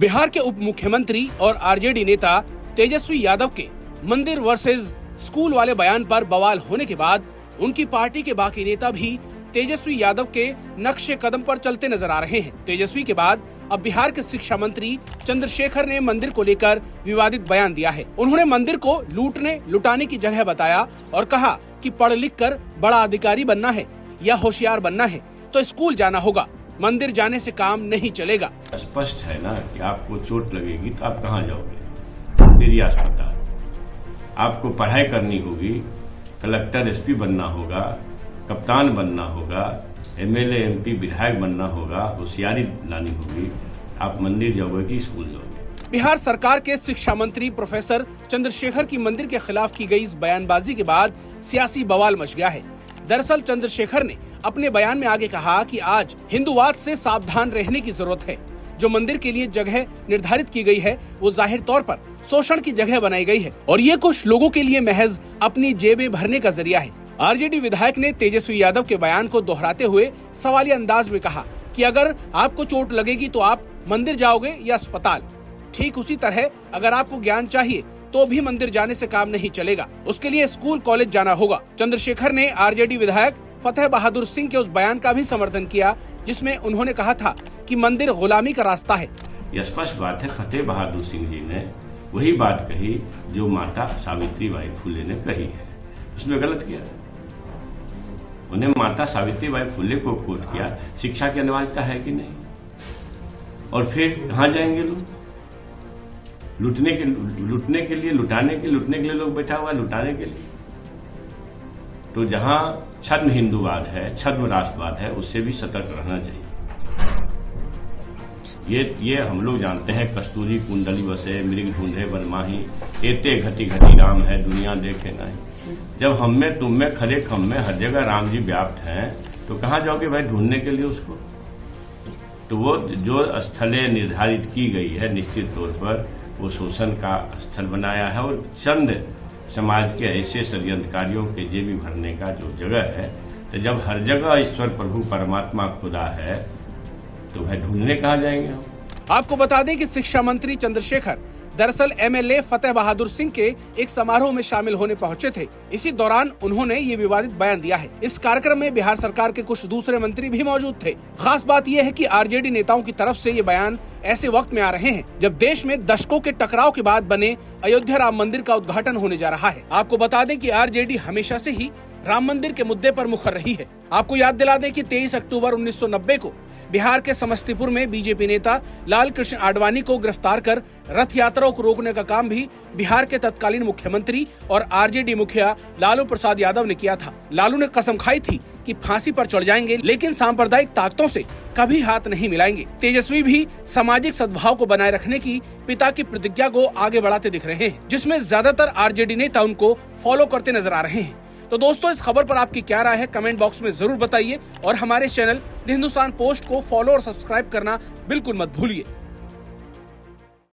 बिहार के उप मुख्यमंत्री और आरजेडी नेता तेजस्वी यादव के मंदिर वर्सेस स्कूल वाले बयान पर बवाल होने के बाद उनकी पार्टी के बाकी नेता भी तेजस्वी यादव के नक्शे कदम पर चलते नजर आ रहे हैं। तेजस्वी के बाद अब बिहार के शिक्षा मंत्री चंद्रशेखर ने मंदिर को लेकर विवादित बयान दिया है। उन्होंने मंदिर को लूटने लुटाने की जगह बताया और कहा कि पढ़ लिख कर बड़ा अधिकारी बनना है या होशियार बनना है तो स्कूल जाना होगा, मंदिर जाने से काम नहीं चलेगा। स्पष्ट है ना कि आपको चोट लगेगी तो आप कहाँ जाओगे, तेरी अस्पताल। आपको पढ़ाई करनी होगी, कलेक्टर एसपी बनना होगा, कप्तान बनना होगा, एमएलए एमपी विधायक बनना होगा, होशियारी लानी होगी। आप मंदिर जाओगे कि स्कूल जाओगे? बिहार सरकार के शिक्षा मंत्री प्रोफेसर चंद्रशेखर की मंदिर के खिलाफ की गई इस बयानबाजी के बाद सियासी बवाल मच गया है। दरअसल चंद्रशेखर ने अपने बयान में आगे कहा कि आज हिंदुवाद से सावधान रहने की जरूरत है। जो मंदिर के लिए जगह निर्धारित की गई है वो जाहिर तौर पर शोषण की जगह बनाई गई है और ये कुछ लोगों के लिए महज अपनी जेबें भरने का जरिया है। आरजेडी विधायक ने तेजस्वी यादव के बयान को दोहराते हुए सवालिया अंदाज में कहा कि अगर आपको चोट लगेगी तो आप मंदिर जाओगे या अस्पताल, ठीक उसी तरह अगर आपको ज्ञान चाहिए तो भी मंदिर जाने से काम नहीं चलेगा, उसके लिए स्कूल कॉलेज जाना होगा। चंद्रशेखर ने आरजेडी विधायक फतेह बहादुर सिंह के उस बयान का भी समर्थन किया जिसमें उन्होंने कहा था कि मंदिर गुलामी का रास्ता है। यह स्पष्ट बात है, फतेह बहादुर सिंह जी ने वही बात कही जो माता सावित्री बाई फूले ने कही है, उसमें गलत किया। उन्हें माता सावित्री बाई फूले को कोट किया। शिक्षा की अनिवार्यता है कि नहीं, और फिर कहाँ जाएंगे लोग? लुटाने के लिए लोग बैठा हुआ, लुटाने के लिए। तो जहाँ छद्म हिंदुवाद है, छद्म राष्ट्रवाद है, उससे भी सतर्क रहना चाहिए। ये हम लोग जानते हैं, कस्तूरी कुंडली बसे मृग ढूंढे बनमाही, एते घटी घटी राम है दुनिया देखे नहीं। जब हम में तुम में खरे खम में हर जगह राम जी व्याप्त हैं तो कहाँ जाओगे भाई ढूंढने के लिए उसको? तो वो जो स्थलें निर्धारित की गई है निश्चित तौर पर वो शोषण का स्थल बनाया है और चंद समाज के ऐसे षड्यंत्रकारियों के जेबी भरने का जो जगह है। तो जब हर जगह ईश्वर प्रभु परमात्मा खुदा है तो भाई ढूंढने कहाँ जाएंगे हम? आपको बता दें कि शिक्षा मंत्री चंद्रशेखर दरअसल एमएलए फतेह बहादुर सिंह के एक समारोह में शामिल होने पहुंचे थे। इसी दौरान उन्होंने ये विवादित बयान दिया है। इस कार्यक्रम में बिहार सरकार के कुछ दूसरे मंत्री भी मौजूद थे। खास बात यह है कि आरजेडी नेताओं की तरफ से ये बयान ऐसे वक्त में आ रहे हैं जब देश में दशकों के टकराव के बाद बने अयोध्या राम मंदिर का उद्घाटन होने जा रहा है। आपको बता दें कि आरजेडी हमेशा से ही राम मंदिर के मुद्दे पर मुखर रही है। आपको याद दिला दें कि 23 अक्टूबर 1990 को बिहार के समस्तीपुर में बीजेपी नेता लाल कृष्ण आडवाणी को गिरफ्तार कर रथ यात्रा को रोकने का काम भी बिहार के तत्कालीन मुख्यमंत्री और आरजेडी मुखिया लालू प्रसाद यादव ने किया था। लालू ने कसम खाई थी कि फांसी पर चढ़ जाएंगे लेकिन सांप्रदायिक ताकतों से कभी हाथ नहीं मिलाएंगे। तेजस्वी भी सामाजिक सद्भाव को बनाए रखने की पिता की प्रतिज्ञा को आगे बढ़ाते दिख रहे हैं, जिसमें ज्यादातर आरजेडी नेता उनको फॉलो करते नजर आ रहे हैं। तो दोस्तों, इस खबर पर आपकी क्या राय है कमेंट बॉक्स में जरूर बताइए और हमारे चैनल द हिंदुस्तान पोस्ट को फॉलो और सब्सक्राइब करना बिल्कुल मत भूलिए।